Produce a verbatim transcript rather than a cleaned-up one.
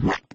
What?